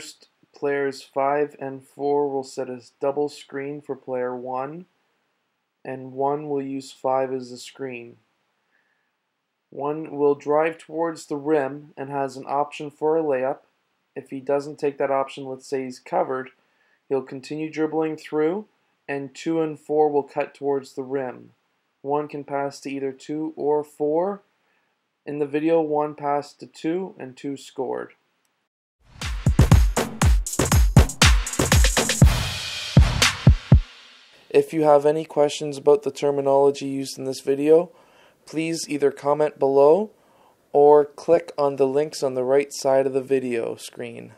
First, players 5 and 4 will set as double screen for player 1, and 1 will use 5 as the screen. 1 will drive towards the rim and has an option for a layup. If he doesn't take that option, let's say he's covered, he'll continue dribbling through, and 2 and 4 will cut towards the rim. 1 can pass to either 2 or 4. In the video, 1 passed to 2, and 2 scored. If you have any questions about the terminology used in this video, please either comment below or click on the links on the right side of the video screen.